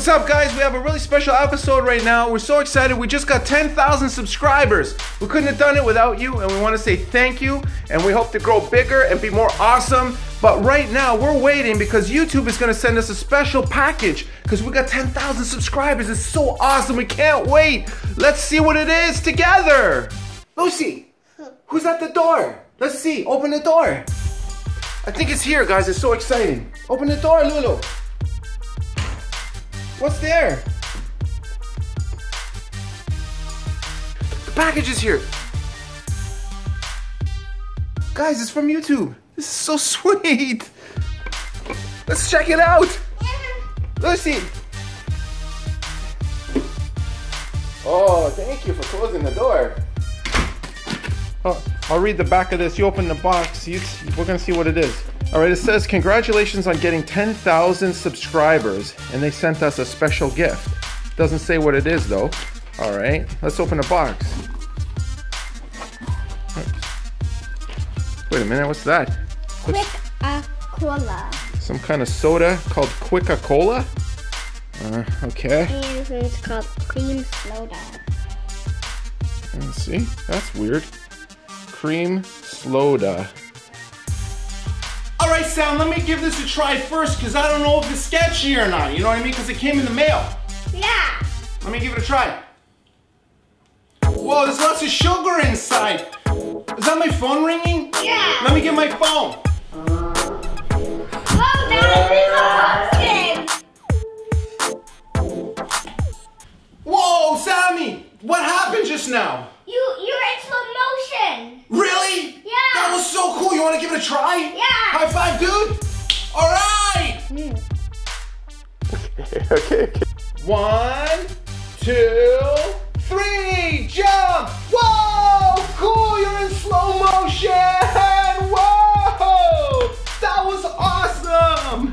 What's up, guys? We have a really special episode right now. We're so excited. We just got 10,000 subscribers. We couldn't have done it without you, and we want to say thank you, and we hope to grow bigger and be more awesome. But right now, we're waiting because YouTube is going to send us a special package because we got 10,000 subscribers. It's so awesome. We can't wait. Let's see what it is together. Lucy, who's at the door? Let's see. Open the door. I think it's here, guys. It's so exciting. Open the door, Lulu. What's there? The package is here. Guys, it's from YouTube. This is so sweet. Let's check it out. Yeah. Lucy. Oh, thank you for closing the door. Oh, I'll read the back of this. You open the box. We're going to see what it is. All right, it says, congratulations on getting 10,000 subscribers. And they sent us a special gift. Doesn't say what it is, though. All right, let's open the box. Wait a minute, what's that? Quick-A Cola. Some kind of soda called Quick-A Cola? Okay. And it's called Cream Slow-Da. Let's see, that's weird. Cream Slow-Da. Alright, Sam, let me give this a try first because I don't know if it's sketchy or not, you know what I mean? Because it came in the mail. Yeah. Let me give it a try. Whoa, there's lots of sugar inside. Is that my phone ringing? Yeah. Let me get my phone. Oh, that is awesome. Whoa, Sammy, what happened just now? You're in slow motion. Really? Yeah. That was so cool. You want to give it a try? Yeah. High five, dude. All right. Okay. 1, 2, 3, jump. Whoa, cool. You're in slow motion. Whoa, that was awesome.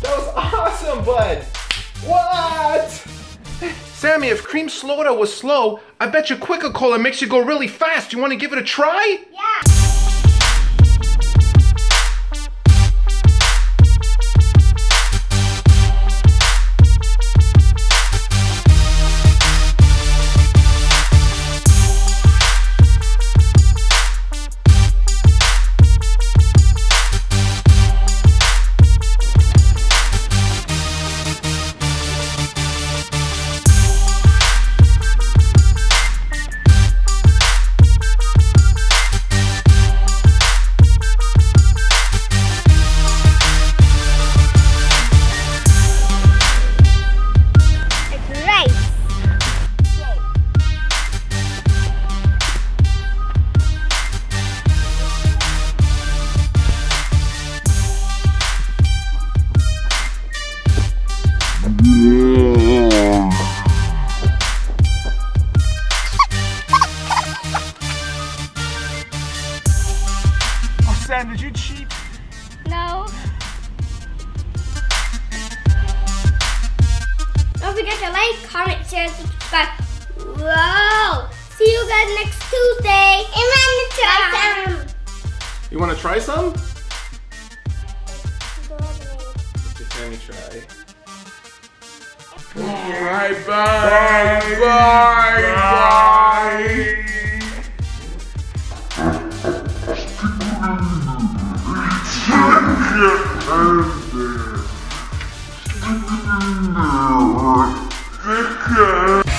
That was awesome, bud. What? Sammy, if Cream Slow-Da was slow, I bet you Quick-A Cola makes you go really fast. You want to give it a try? Yeah. Sam, did you cheat? No. Don't forget to like, comment, share, and subscribe. Whoa! See you guys next Tuesday. And I'm gonna try some. You wanna try some? Let me try. Alright, bye. Take care.